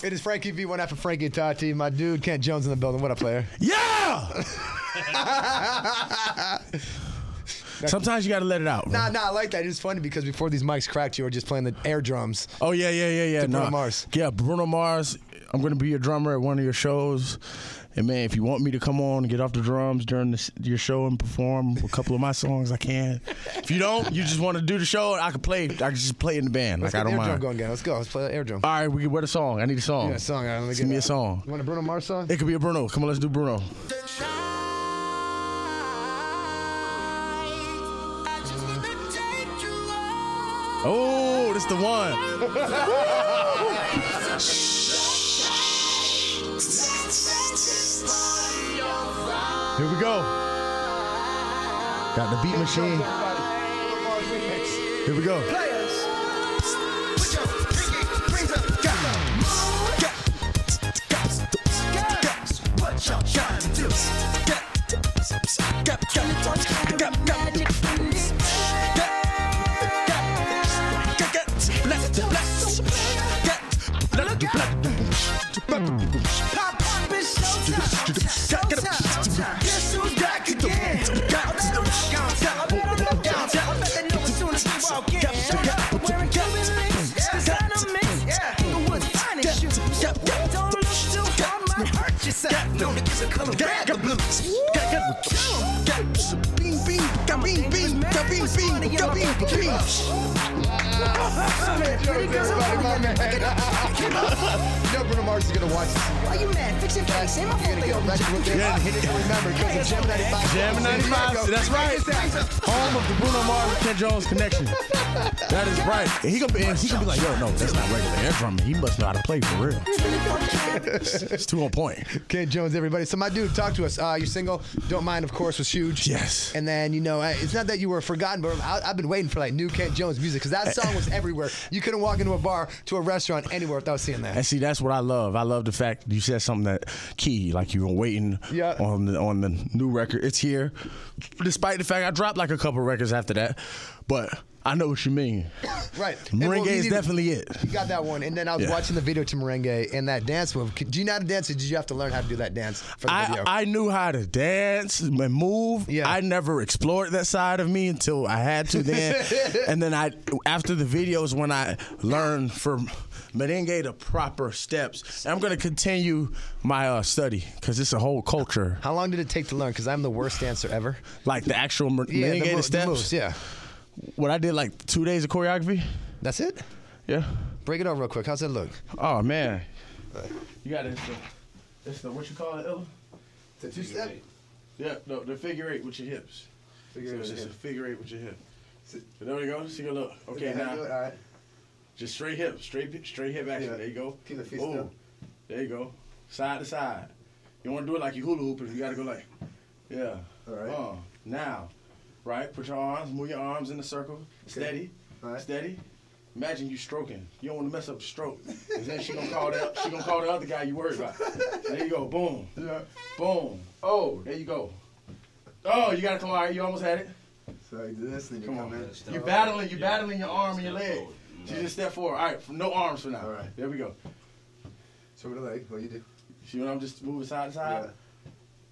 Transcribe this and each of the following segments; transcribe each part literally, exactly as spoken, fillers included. It is Frankie V one after Frankie Tati. My dude, Kent Jones in the building. What up, player? Yeah! Sometimes you gotta let it out. Bro. Nah, nah, I like that. It's funny because before these mics cracked, you were just playing the air drums. Oh yeah, yeah, yeah, yeah. To Bruno nah. Mars. Yeah, Bruno Mars. I'm gonna be your drummer at one of your shows, and man, if you want me to come on and get off the drums during this, your show and perform a couple of my songs, I can. If you don't, you just want to do the show, I can play. I can just play in the band. Let's like get I don't mind. Air drum going again. Let's go. Let's play the air drum. All right, we can. What a song. I need a song. Yeah, a song. Right, let me Send get me out. a song. You want a Bruno Mars song? It could be a Bruno. Come on, let's do Bruno. Oh, this the one. Here we go. Got the beat machine. Here we go. You know Bruno Mars is gonna watch this. Why you mad? Fix your face. Ain't my fault they all back to what they are. Remember, because of Jam ninety-five. Jam ninety-five, that's right. Home of the Bruno Mars and Kent Jones connection. That is right. And he gonna be, he gonna be like, yo, no, that's not regular air drumming. He must know how to play for real. It's too on point. Kent Jones, everybody. So my dude, talk to us. Uh, your single, Don't Mind, of course, was huge. Yes. And then, you know, it's not that you were forgotten, but I, I've been waiting for like new Kent Jones music, because that song was everywhere. You couldn't walk into a bar, to a restaurant, anywhere without seeing that. And see, that's what I love. I love the fact you said something that key, like you were waiting yeah. on the on the new record. It's here, despite the fact I dropped like a couple records after that, but I know what you mean. Right. Merengue well, is definitely it. You got that one. And then I was yeah. watching the video to Merengue and that dance move. Do you know how to dance, or did you have to learn how to do that dance for the I, video? I knew how to dance and move. Yeah. I never explored that side of me until I had to then. And then I, after the videos, when I learned from Merengue the proper steps. And I'm going to continue my uh, study because it's a whole culture. How long did it take to learn? Because I'm the worst dancer ever. Like the actual mer yeah, merengue the, the steps? The moves, yeah. What I did like two days of choreography. That's it? Yeah. Break it up real quick. How's that look? Oh man. You got it. It's the what you call it, Ella? The two step? Eight. Yeah, no, the figure eight with your hips. Figure so eight. It's just a figure eight with your hip. So there you go. See so you look. Okay, now. All right. Just straight hip, straight straight hip action. Yeah. There you go. Keep the feet oh. still. There you go. Side to side. You want to do it like you hula hooping. You got to go like, yeah. All right. Oh, now. Right, put your arms, move your arms in a circle, okay. steady, right. steady. Imagine you stroking. You don't want to mess up the stroke. And then she gonna call that. She gonna call the other guy you worried about. There you go, boom, yeah. boom. Oh, there you go. Oh, you gotta come. All right, you almost had it. So you do this, then you come on. In. You're battling. You're yeah. battling your yeah. arm and your leg. She yeah. just step forward. All right, no arms for now. All right, there we go. So with the leg, what do you do? See what I'm just moving side to side. Yeah.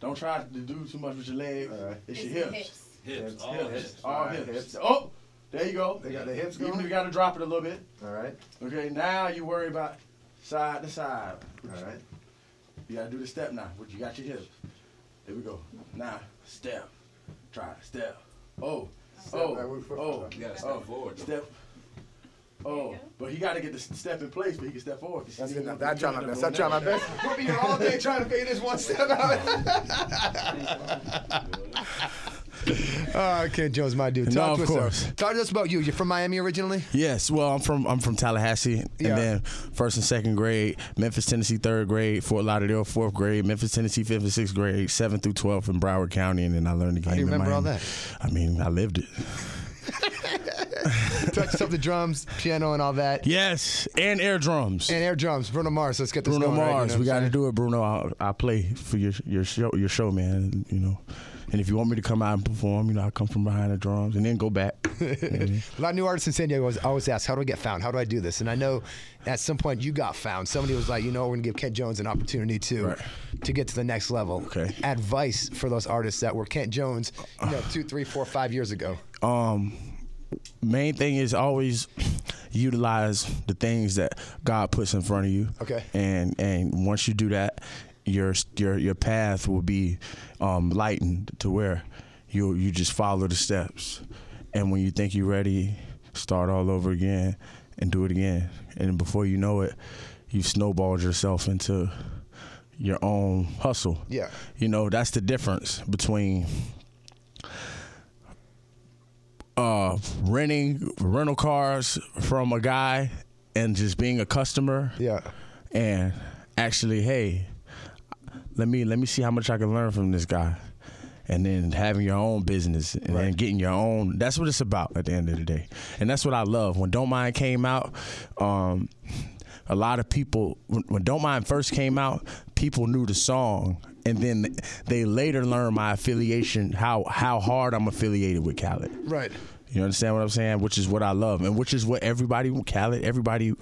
Don't try to do too much with your legs. Right. It's, it's your hips. hips. Hips, hips, all hips, hips. All right. hips. Oh, there you go. They got the hips going. You got to drop it a little bit. All right. Okay, now you worry about side to side. All right. You got to do the step now. You got your hips. There we go. Now, step. Try it. Step. Oh, step. oh, right, oh. You got to step forward. Though. Step. Oh, but he got to get the step in place, but he can step forward. That's it. I try my best. I try my best. We'll be here all day trying to figure this one step out. Uh, Kent Jones, my dude. Talk no, of to course. Us, talk to us about you. You're from Miami originally? Yes. Well, I'm from I'm from Tallahassee, yeah. and then first and second grade, Memphis, Tennessee, third grade, Fort Lauderdale, fourth grade, Memphis, Tennessee, fifth and sixth grade, seventh through twelfth in Broward County, and then I learned the game. How do you remember in all that? I mean, I lived it. Touched up the drums, piano, and all that. Yes, and air drums. And air drums. Bruno Mars. Let's get this Bruno going, Mars. Right? You know we got to do it, Bruno. I play for your your show, your show, man. You know. And if you want me to come out and perform, you know, I come from behind the drums and then go back. Mm-hmm. A lot of new artists in San Diego always ask, how do I get found? How do I do this? And I know at some point you got found. Somebody was like, you know, we're going to give Kent Jones an opportunity to, right. to get to the next level. Okay. Advice for those artists that were Kent Jones, you know, two, three, four, five years ago. Um, main thing is always utilize the things that God puts in front of you. Okay. And and once you do that, your your your path will be um, lightened to where you you just follow the steps. And when you think you're ready, start all over again and do it again. And before you know it, you've snowballed yourself into your own hustle. Yeah. You know, that's the difference between uh, renting rental cars from a guy and just being a customer. Yeah. And actually, hey, let me let me see how much I can learn from this guy. And then having your own business and right. then getting your own, that's what it's about at the end of the day. And that's what I love. When Don't Mind came out, um, a lot of people, when, when Don't Mind first came out, people knew the song. And then they later learned my affiliation, how, how hard I'm affiliated with Khaled. Right. You understand what I'm saying? Which is what I love and which is what everybody, Khaled, everybody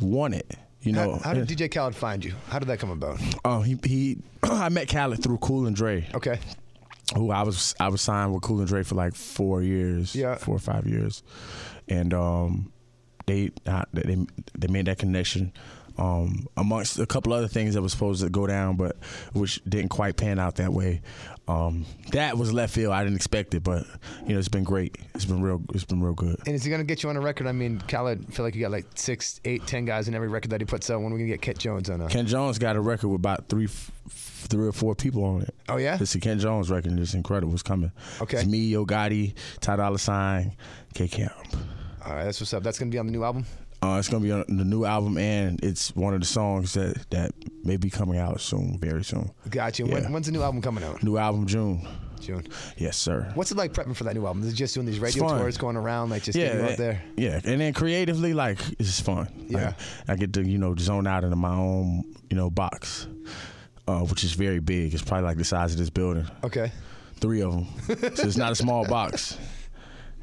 wanted. You know, how, how did D J Khaled find you? How did that come about? Oh, uh, he, he I met Khaled through Cool and Dre. Okay. Who I was I was signed with Cool and Dre for like four years, yeah, four or five years, and um, they uh, they they made that connection, um, amongst a couple other things that was supposed to go down, but which didn't quite pan out that way. Um, that was left field. I didn't expect it, but you know, it's been great. It's been real. It's been real good. And is he gonna get you on a record? I mean, Khaled, I feel like you got like six, eight, ten guys in every record that he puts out. When are we gonna get Kent Jones on? A Kent Jones got a record with about three, three or four people on it. Oh yeah, this is Kent Jones' record. It's incredible. It's coming. Okay, it's me, Yo Gotti, Ty Dolla $ign, K Camp. All right, that's what's up. That's gonna be on the new album. Uh, it's gonna be on the new album, and it's one of the songs that that may be coming out soon, very soon. Got you. Yeah. When, when's the new album coming out? New album, June. June. Yes, sir. What's it like prepping for that new album? Is it just doing these radio tours, going around, like just yeah, getting and, out there? Yeah, and then creatively, like it's fun. Yeah, I, I get to you know zone out into my own you know box, uh, which is very big. It's probably like the size of this building. Okay. Three of them, so it's not a small box.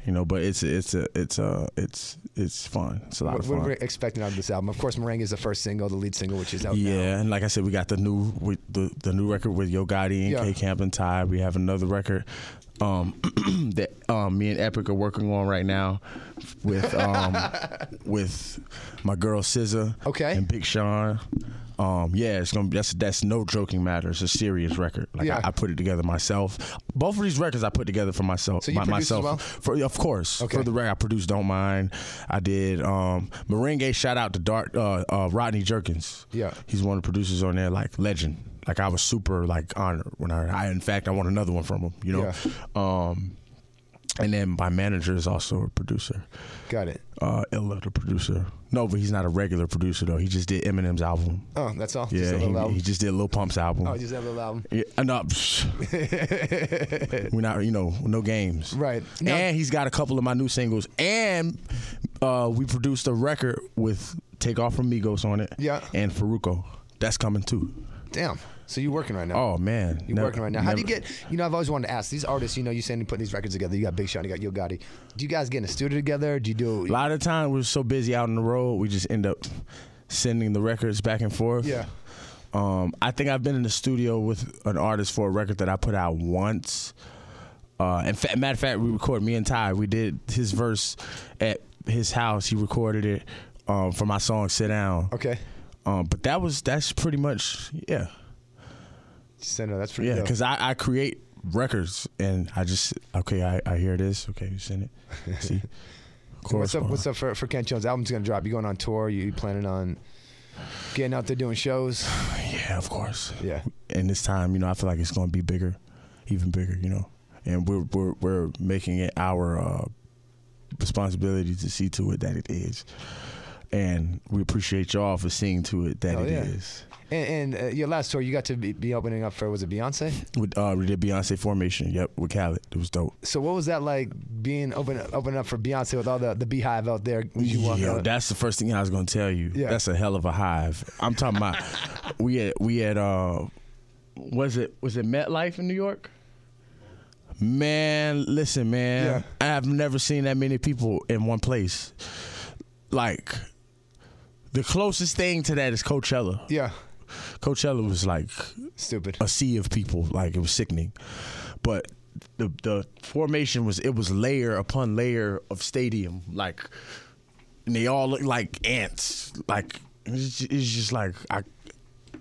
You know, but it's it's a it's a it's it's fun. It's a lot what, of fun. What we're expecting out of this album, of course, Meringue is the first single, the lead single, which is out yeah, now. Yeah, and like I said, we got the new with the the new record with Yo Gotti and yeah. K Camp and Ty. We have another record um, that um, me and Epic are working on right now with um, with my girl S Z A. Okay. And Big Sean. Um, yeah, it's gonna be, that's that's no joking matter. It's a serious record. Like yeah. I, I put it together myself. Both of these records I put together for myself. So you my, produced myself. As well? For, of course. Okay. For the record, I produced Don't Mind. I did um, Meringue. Shout out to Dark uh, uh, Rodney Jerkins. Yeah, he's one of the producers on there. Like legend. Like I was super like honored when I, I in fact I want another one from him. You know. Yeah. Um, and then my manager is also a producer. Got it. Uh, Illa, the producer. No, but he's not a regular producer though. He just did Eminem's album. Oh, that's all. Yeah, just a he, album. He just did Lil Pump's album. Oh, he just did a little album. Yeah, no, we're not, you know, no games. Right. No. And he's got a couple of my new singles, and uh, we produced a record with Takeoff from Migos on it. Yeah. And Faruko. That's coming too. Damn. So you're working right now. Oh man, you're never, working right now. How never. do you get? You know, I've always wanted to ask these artists. You know, you saying you're putting these records together. You got Big Sean, you got Yo Gotti. Do you guys get in the studio together? Do you do? A lot of time we're so busy out on the road, we just end up sending the records back and forth. Yeah. Um, I think I've been in the studio with an artist for a record that I put out once. Uh, in fact, matter of fact, we recorded me and Ty. We did his verse at his house. He recorded it um, for my song "Sit Down." Okay. Um, but that was that's pretty much yeah. Send it. That's pretty. Yeah, because I, I create records and I just okay. I, I hear this. Okay, you send it. See. So what's up? What's up for for Kent Jones? Album's gonna drop. You going on tour? You planning on getting out there doing shows? Yeah, of course. Yeah. And this time, you know, I feel like it's gonna be bigger, even bigger. You know, and we're we're we're making it our uh, responsibility to see to it that it is. And we appreciate y'all for seeing to it that oh, it yeah. is. And, and uh, your last tour, you got to be, be opening up for, was it Beyonce? With, uh, we did Beyonce Formation, yep, with Khaled. It was dope. So what was that like, being open, opening up for Beyonce with all the, the beehive out there? When you walk Yo, out? That's the first thing I was going to tell you. Yeah. That's a hell of a hive. I'm talking about, we had, we had uh, was it was it MetLife in New York? Man, listen, man. Yeah. I've never seen that many people in one place. Like, the closest thing to that is Coachella. Yeah. Coachella was like stupid. A sea of people. Like, it was sickening. But the the formation was, it was layer upon layer of stadium. Like, and they all look like ants. Like, it's just, it's just like, I,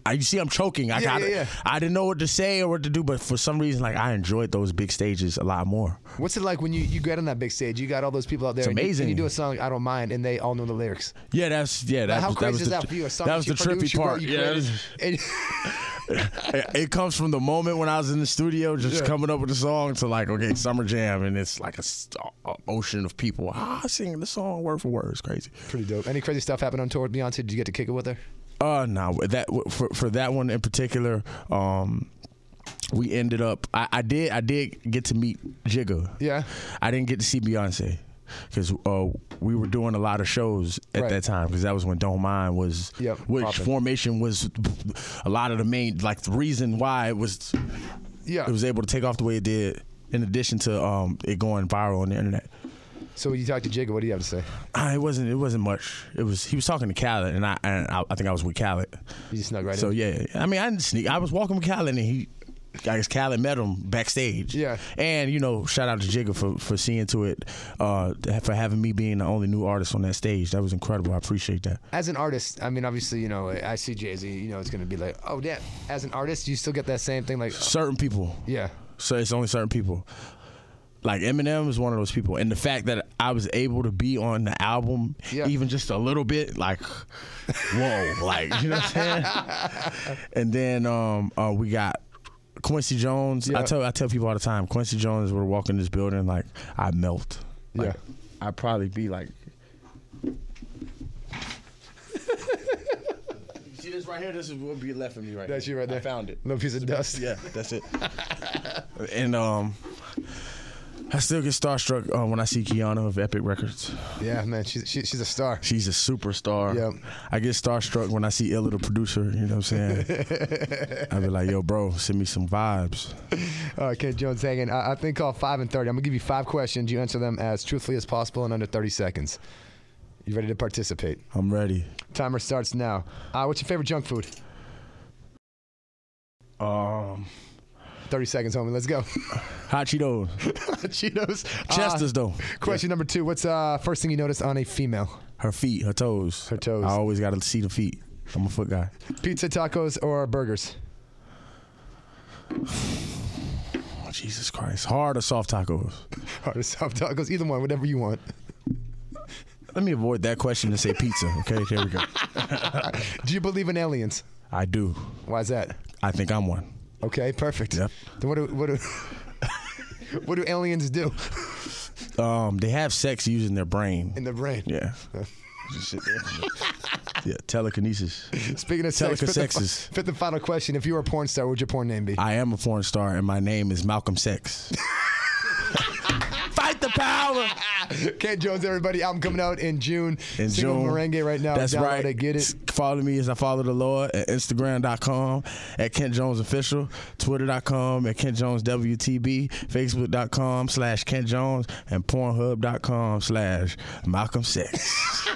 I, you see I'm choking. I yeah, got yeah, yeah. I didn't know what to say or what to do, but for some reason, like, I enjoyed those big stages a lot more. What's it like when you, you get on that big stage? You got all those people out there. It's amazing. And you, and you do a song like I Don't Mind, and they all know the lyrics. Yeah, that's yeah. That, like, how was, crazy that was is the, that for you? A song that was that you the trippy part. Yeah, it, it comes from the moment when I was in the studio, just yeah. coming up with a song to like, okay, Summer Jam, and it's like a, a ocean of people ah, singing the song word for word. It's crazy. Pretty dope. Any crazy stuff happened on tour with Beyonce? Did you get to kick it with her? Uh, no, that for for that one in particular, um, we ended up. I, I did I did get to meet Jigga. Yeah, I didn't get to see Beyonce because uh, we were doing a lot of shows at right. that time because that was when Don't Mind was, yep, which poppin'. Formation was a lot of the main like the reason why it was, yeah, it was able to take off the way it did. In addition to um it going viral on the internet. So when you talked to Jigga, what do you have to say? Uh, it wasn't. It wasn't much. It was. He was talking to Khaled, and I. And I, I think I was with Khaled. You just snuck right so, in. So yeah, I mean, I didn't sneak. I was walking with Khaled, and he. I guess Khaled met him backstage. Yeah. And you know, shout out to Jigga for for seeing to it, uh, for having me being the only new artist on that stage. That was incredible. I appreciate that. As an artist, I mean, obviously, you know, I see Jay-Z. You know, it's gonna be like, oh damn. As an artist, you still get that same thing, like certain people. Yeah. So it's only certain people. Like Eminem is one of those people, and the fact that I was able to be on the album, yeah. even just a little bit, like, whoa, like you know what I'm saying. And then um, uh, we got Quincy Jones. Yeah. I tell I tell people all the time, Quincy Jones. We're walking this building, like I melt. Like, yeah, I'd probably be like, you see this right here? This is what be left of me right. That's here. You right there. I found it. Little piece of dust. Yeah, that's it. And um. I still get starstruck uh, when I see Kiana of Epic Records. Yeah, man, she's she, she's a star. She's a superstar. Yep. I get starstruck when I see Illa, the producer. You know what I'm saying? I be like, yo, bro, send me some vibes. All right, Kent Jones hanging. I, I think call five and thirty. I'm gonna give you five questions. You answer them as truthfully as possible in under thirty seconds. You ready to participate? I'm ready. Timer starts now. Uh, what's your favorite junk food? Um. thirty seconds, homie. Let's go. Hot Cheetos. Hot Cheetos. Chester's, uh, though. Question yeah. number two. What's uh first thing you notice on a female? Her feet. Her toes. Her toes. I always got to see the feet. I'm a foot guy. Pizza, tacos, or burgers? Oh, Jesus Christ. Hard or soft tacos? Hard or soft tacos. Either one. Whatever you want. Let me avoid that question and say pizza. Okay, there we go. Do you believe in aliens? I do. Why is that? I think I'm one. Okay, perfect. Yep. Then what do what do what do aliens do? Um, they have sex using their brain. In their brain. Yeah. Yeah. Telekinesis. Speaking of sex, fifth, fifth and final question: if you were a porn star, what would your porn name be? I am a porn star, and my name is Malcolm Sex. Fight the power. Kent Jones, everybody. Album coming out in June. In Single June. Merengue right now. That's right. It, get it. Follow me as I follow the Lord at Instagram dot com at Kent Jones Official, Twitter dot com at Kent Jones W T B, Facebook dot com slash Kent Jones, and Pornhub dot com slash Malcolm Sex.